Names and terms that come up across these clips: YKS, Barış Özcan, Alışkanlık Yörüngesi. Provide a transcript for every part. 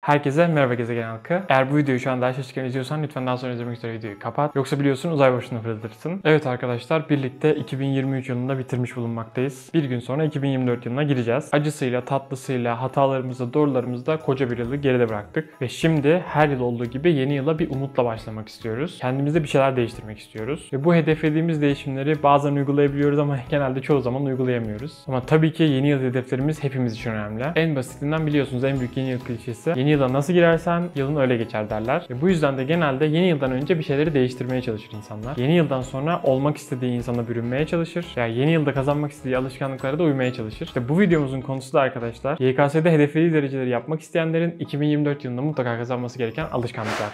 Herkese merhaba gezegen halkı. Eğer bu videoyu şu an daha şaşırken izliyorsan lütfen daha sonra izlemek üzere videoyu kapat. Yoksa biliyorsun uzay boşluğuna fırlatırsın. Evet arkadaşlar, birlikte 2023 yılında bitirmiş bulunmaktayız. Bir gün sonra 2024 yılına gireceğiz. Acısıyla, tatlısıyla, hatalarımızla, doğrularımızla koca bir yılı geride bıraktık. Ve şimdi her yıl olduğu gibi yeni yıla bir umutla başlamak istiyoruz. Kendimizde bir şeyler değiştirmek istiyoruz. Ve bu hedeflediğimiz değişimleri bazen uygulayabiliyoruz ama genelde çoğu zaman uygulayamıyoruz. Ama tabii ki yeni yıl hedeflerimiz hepimiz için önemli. En basitinden biliyorsunuz en büyük yeni yıl klişesi. Yeni yıla nasıl girersen yılın öyle geçer derler. Ve bu yüzden de genelde yeni yıldan önce bir şeyleri değiştirmeye çalışır insanlar. Yeni yıldan sonra olmak istediği insana bürünmeye çalışır. Yani yeni yılda kazanmak istediği alışkanlıklara da uymaya çalışır. İşte bu videomuzun konusu da arkadaşlar, YKS'de hedeflediği dereceleri yapmak isteyenlerin 2024 yılında mutlaka kazanması gereken alışkanlıklar.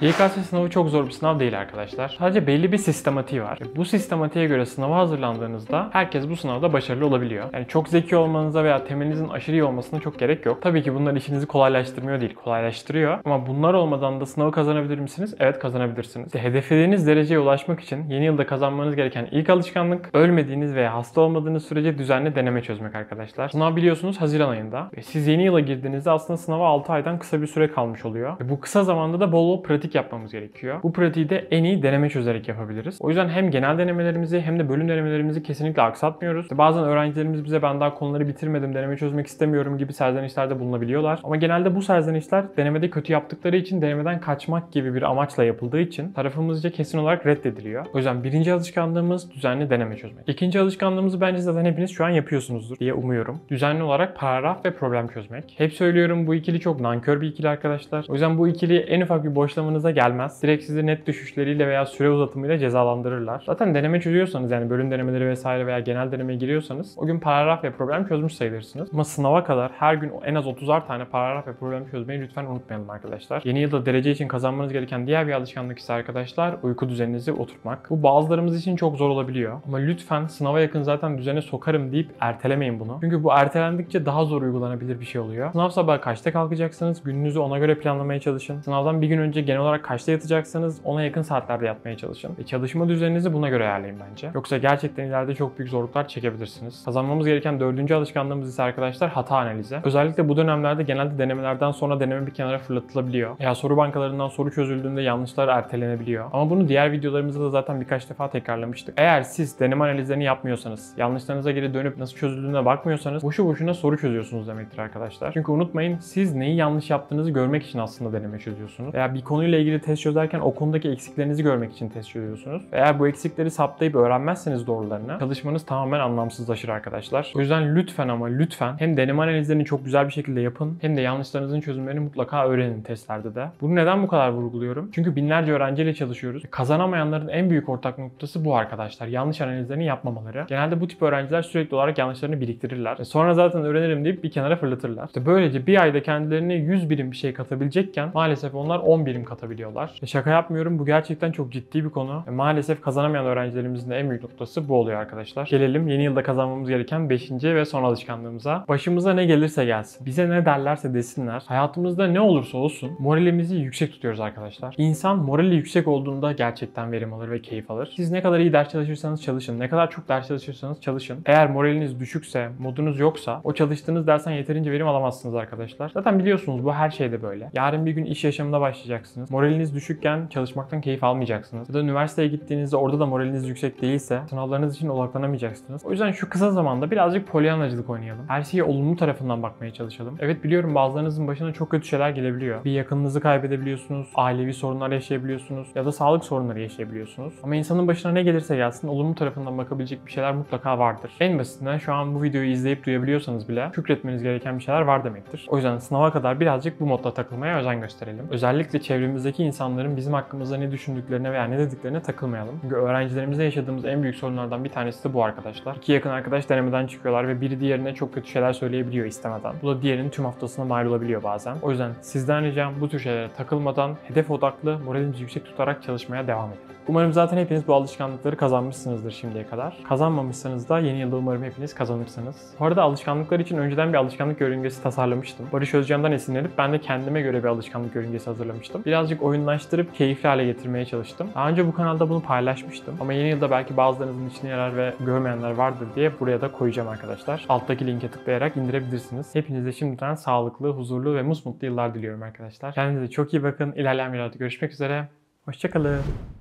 YKS sınavı çok zor bir sınav değil arkadaşlar. Sadece belli bir sistematiği var. Bu sistematiğe göre sınava hazırlandığınızda herkes bu sınavda başarılı olabiliyor. Yani çok zeki olmanıza veya temelinizin aşırı iyi olmasına çok gerek yok. Tabii ki bunlar işinizi kolaylaştırmıyor değil, kolaylaştırıyor. Ama bunlar olmadan da sınavı kazanabilir misiniz? Evet, kazanabilirsiniz. İşte hedeflediğiniz dereceye ulaşmak için yeni yılda kazanmanız gereken ilk alışkanlık, ölmediğiniz veya hasta olmadığınız sürece düzenli deneme çözmek arkadaşlar. Sınav biliyorsunuz Haziran ayında. Ve siz yeni yıla girdiğinizde aslında sınava 6 aydan kısa bir süre kalmış oluyor. Ve bu kısa zamanda da bol pratik yapmamız gerekiyor. Bu pratiği de en iyi deneme çözerek yapabiliriz. O yüzden hem genel denemelerimizi hem de bölüm denemelerimizi kesinlikle aksatmıyoruz. İşte bazen öğrencilerimiz bize ben daha konuları bitirmedim, deneme çözmek istemiyorum gibi serzenişlerde bulunabiliyorlar. Ama genelde bu serzenişler denemede kötü yaptıkları için denemeden kaçmak gibi bir amaçla yapıldığı için tarafımızca kesin olarak reddediliyor. O yüzden birinci alışkanlığımız düzenli deneme çözmek. İkinci alışkanlığımızı bence zaten hepiniz şu an yapıyorsunuzdur diye umuyorum. Düzenli olarak paragraf ve problem çözmek. Hep söylüyorum, bu ikili çok nankör bir ikili arkadaşlar. O yüzden bu ikili en ufak bir boşlama gelmez. Direkt sizi net düşüşleriyle veya süre uzatımıyla cezalandırırlar. Zaten deneme çözüyorsanız, yani bölüm denemeleri vesaire veya genel denemeye giriyorsanız o gün paragraf ve problem çözmüş sayılırsınız. Ama sınava kadar her gün en az 30'ar tane paragraf ve problem çözmeyi lütfen unutmayalım arkadaşlar. Yeni yılda derece için kazanmanız gereken diğer bir alışkanlık ise arkadaşlar uyku düzeninizi oturtmak. Bu bazılarımız için çok zor olabiliyor. Ama lütfen sınava yakın zaten düzene sokarım deyip ertelemeyin bunu. Çünkü bu ertelendikçe daha zor uygulanabilir bir şey oluyor. Sınav sabahı kaçta kalkacaksınız? Gününüzü ona göre planlamaya çalışın. Sınavdan bir gün önce genel olarak kaçta yatacaksanız ona yakın saatlerde yatmaya çalışın. Çalışma düzeninizi buna göre ayarlayın bence. Yoksa gerçekten ileride çok büyük zorluklar çekebilirsiniz. Kazanmamız gereken dördüncü alışkanlığımız ise arkadaşlar hata analizi. Özellikle bu dönemlerde genelde denemelerden sonra deneme bir kenara fırlatılabiliyor. Veya soru bankalarından soru çözüldüğünde yanlışlar ertelenebiliyor. Ama bunu diğer videolarımızda da zaten birkaç defa tekrarlamıştık. Eğer siz deneme analizlerini yapmıyorsanız, yanlışlarınıza geri dönüp nasıl çözüldüğüne bakmıyorsanız boşu boşuna soru çözüyorsunuz demektir arkadaşlar. Çünkü unutmayın, siz neyi yanlış yaptığınızı görmek için aslında deneme çözüyorsunuz. Veya bir konuyla ilgili test çözerken o konudaki eksiklerinizi görmek için test çözüyorsunuz. Eğer bu eksikleri saptayıp öğrenmezseniz doğrularını, çalışmanız tamamen anlamsızlaşır arkadaşlar. O yüzden lütfen ama lütfen hem deneme analizlerini çok güzel bir şekilde yapın hem de yanlışlarınızın çözümlerini mutlaka öğrenin testlerde de. Bunu neden bu kadar vurguluyorum? Çünkü binlerce öğrenciyle çalışıyoruz. Kazanamayanların en büyük ortak noktası bu arkadaşlar. Yanlış analizlerini yapmamaları. Genelde bu tip öğrenciler sürekli olarak yanlışlarını biriktirirler. Sonra zaten öğrenirim deyip bir kenara fırlatırlar. İşte böylece bir ayda kendilerine 100 birim bir şey katabilecekken maalesef onlar 10 birim katabiliyorlar. Şaka yapmıyorum, bu gerçekten çok ciddi bir konu. Maalesef kazanamayan öğrencilerimizin de en büyük noktası bu oluyor arkadaşlar. Gelelim yeni yılda kazanmamız gereken 5. ve son alışkanlığımıza. Başımıza ne gelirse gelsin, bize ne derlerse desinler, hayatımızda ne olursa olsun moralimizi yüksek tutuyoruz arkadaşlar. İnsan morali yüksek olduğunda gerçekten verim alır ve keyif alır. Siz ne kadar iyi ders çalışırsanız çalışın, ne kadar çok ders çalışırsanız çalışın. Eğer moraliniz düşükse, modunuz yoksa o çalıştığınız dersten yeterince verim alamazsınız arkadaşlar. Zaten biliyorsunuz bu her şeyde böyle. Yarın bir gün iş yaşamına başlayacaksınız. Moraliniz düşükken çalışmaktan keyif almayacaksınız. Ya da üniversiteye gittiğinizde orada da moraliniz yüksek değilse sınavlarınız için odaklanamayacaksınız. O yüzden şu kısa zamanda birazcık polyanacılık oynayalım. Her şeye olumlu tarafından bakmaya çalışalım. Evet, biliyorum bazılarınızın başına çok kötü şeyler gelebiliyor. Bir yakınınızı kaybedebiliyorsunuz, ailevi sorunlar yaşayabiliyorsunuz ya da sağlık sorunları yaşayabiliyorsunuz. Ama insanın başına ne gelirse gelsin olumlu tarafından bakabilecek bir şeyler mutlaka vardır. En basitinden şu an bu videoyu izleyip duyabiliyorsanız bile şükretmeniz gereken bir şeyler var demektir. O yüzden sınava kadar birazcık bu modda takılmaya özen gösterelim. Özellikle çevremizdeki insanların bizim hakkımızda ne düşündüklerine veya ne dediklerine takılmayalım. Çünkü öğrencilerimizle yaşadığımız en büyük sorunlardan bir tanesi de bu arkadaşlar. İki yakın arkadaş denemeden çıkıyorlar ve biri diğerine çok kötü şeyler söyleyebiliyor istemeden. Bu da diğerinin tüm haftasına mal olabiliyor bazen. O yüzden sizden ricam bu tür şeylere takılmadan hedef odaklı, moralinizi yüksek tutarak çalışmaya devam edin. Umarım zaten hepiniz bu alışkanlıkları kazanmışsınızdır şimdiye kadar. Kazanmamışsanız da yeni yılda umarım hepiniz kazanırsınız. Bu arada alışkanlıklar için önceden bir alışkanlık yörüngesi tasarlamıştım. Barış Özcan'dan esinlenip ben de kendime göre bir alışkanlık yörüngesi hazırlamıştım. Biraz birazcık oyunlaştırıp keyifli hale getirmeye çalıştım. Daha önce bu kanalda bunu paylaşmıştım ama yeni yılda belki bazılarınızın içine yarar ve görmeyenler vardır diye buraya da koyacağım arkadaşlar. Alttaki linke tıklayarak indirebilirsiniz. Hepinize şimdiden sağlıklı, huzurlu ve mutlu yıllar diliyorum arkadaşlar. Kendinize çok iyi bakın. İlerleyen videolarda görüşmek üzere. Hoşça kalın.